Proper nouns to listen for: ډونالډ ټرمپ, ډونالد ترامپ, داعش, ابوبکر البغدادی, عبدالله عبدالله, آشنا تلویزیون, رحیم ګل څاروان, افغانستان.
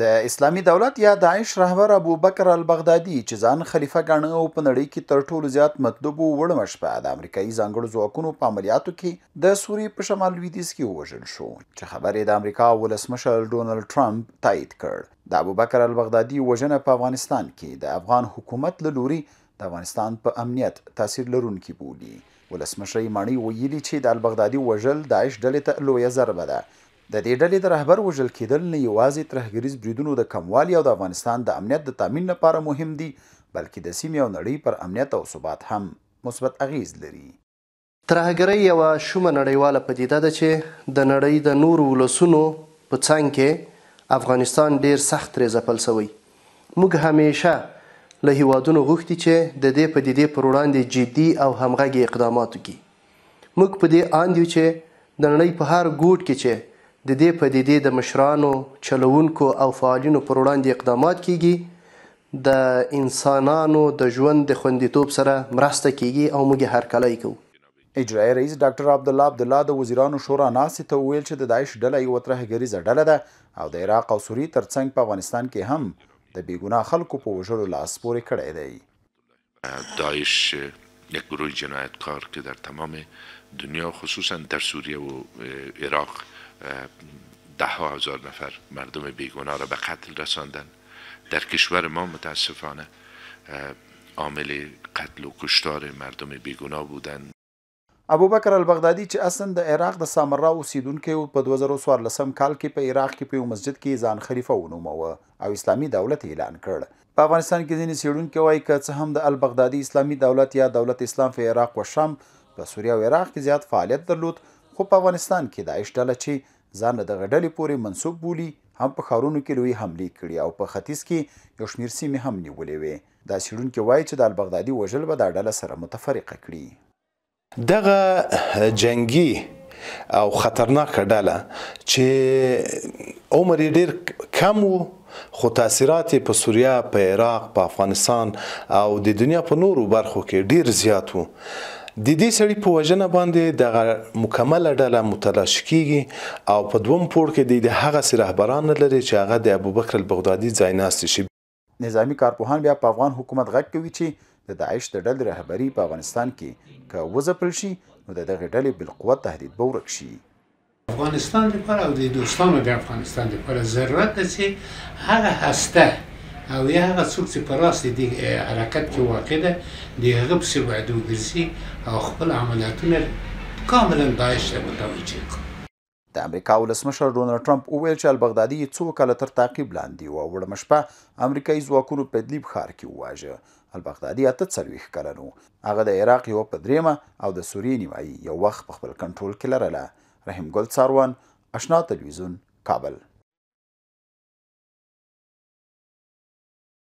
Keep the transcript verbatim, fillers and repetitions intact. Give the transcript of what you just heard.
د اسلامی دولت یا داعش رهبر ابوبکر البغدادی چې ځان خلیفه ګڼه او په نړۍ کې تر ټولو زیات مطلوب وړ مشپه د امریکایي ځانګړو ځواکونو په عملیاتو کې د سوریې په شمال لویدیځ کې ووژل شو، چې خبر یې د امریکا ولسمشر ډونالد ترامپ تایید کړ. د ابوبکر البغدادی وژنه په افغانستان کې د افغان حکومت له لوري د افغانستان په امنیت تاثیر لرونکي بولي. ولسمشر ماڼۍ ویلي چې د البغدادي وژل داعش ډلې ته لویه ضربه ده. د دې ډلې د رهبر وژل کېدل نه یوازې ترهګریز بریدونو د کموالي او د افغانستان د امنیت د تامین لپاره مهم دي، بلکې د سیمې او نړۍ پر امنیت او ثبات هم مثبت اغیز لري. ترهګرۍ یوه شومه نړیواله پدیده ده چې د نړۍ د نورو ولسونو په څنګ کې افغانستان ډېر سخت ترې ځپل سوی. موږ همیشه له هیوادونو غوښتي چې د دې پدیدې پر وړاندې جدي او همغږي اقدامات وکړي. موږ په دې اند یو چې د نړۍ په هر ګوټ کې چې د دې پدیدې د مشرانو، چلوونکو او فعالینو پر وړاندې اقدامات کیږي، د انسانانو د ژوند د خوندیتوب سره مرسته کیږي او موږ هرکلی کوو. اجرایي رئیس ډاکټر عبدالله عبدالله د وزیرانو شورا ناستې ته وویل چې د داعش ډله یوه ترهګریزه ډله ده او د عراق او سوریې تر څنګ په افغانستان کې هم د بېګناه خلکو په وژلو لاس پورې کړی دی. داعش یک گروه جنایتکار که در تمام دنیا خصوصا در سوریه و عراق ده ها هزار نفر مردم بیگناه را به قتل رساندن، در کشور ما متاسفانه عامل قتل و کشتار مردم بیگناه بودند. ابوبکر البغدادی چې اصلا د عراق د سامرا اوسیدونکی و په دوه زره څوارلسم کال کې په عراق کې په یو مسجد کې ځان خلیفه ونوموه او اسلامي دولت اعلان کړ. په افغانستان کې ځینې څېړونکي وایي که څه هم د البغدادي اسلامي دولت یا دولت اسلام په عراق و شام په سوریه او عراق کې زیات فعالیت درلود، خو په افغانستان کې داعش ډله چې ځان دغه ډلې پورې منسوب بولي هم په ښارونو کې لوی حملې کړي او په ختیځ کې یو شمېر سیمې هم نیولې وې. دا څېړونکي وایي چې د البغدادي وژل به دا ډله سره متفرقه کړي. دغه جنګي او خطرناکه ډله چې عمر یې ډېر کم و خو تاثیرات په سوریه، په عراق، په افغانستان او د دنیا په نورو برخو کې ډېر زیات و. د دې سړي په وژنه باندې دغه مکمله ډله متلاشي کیږي او په دوم پوړ کې د هغسې رهبران نه لري چې هغه د ابوبکر البغدادي ځای ناست شي. نظامي کارپوهان بیا په افغان حکومت غږ کوي چې د داعش د ډلې رهبري په افغانستان کې که وځپل شي نو د دغې ډلې بالقوه تهدید به ورک شي. افغانستان لپاره او د دوستانو د افغانستان لپاره ضرورت ده چې هغه هسته او یا هغه څوک چې په راس د دې حرکت کې واقع ده د هغه پسې باید وګرځي او خپل عملیاتونه کاملا داعش ته متوجه کړي. د امریکا ولسمشر ډونالډ ټرمپ وویل چې البغدادي یې څو کاله تر تعقیب لاندې و او وړمه شپه امریکایي ځواکونو په ادلب ښار کې وواژه. البغدادي اته څلوېښت کلن و، هغه د عراق یوه په درېمه او د سوریې نیمایي یو وخت په خپل کنټرول کې لرله. رحیم ګل څاروان، اشنا تلویزیون، کابل.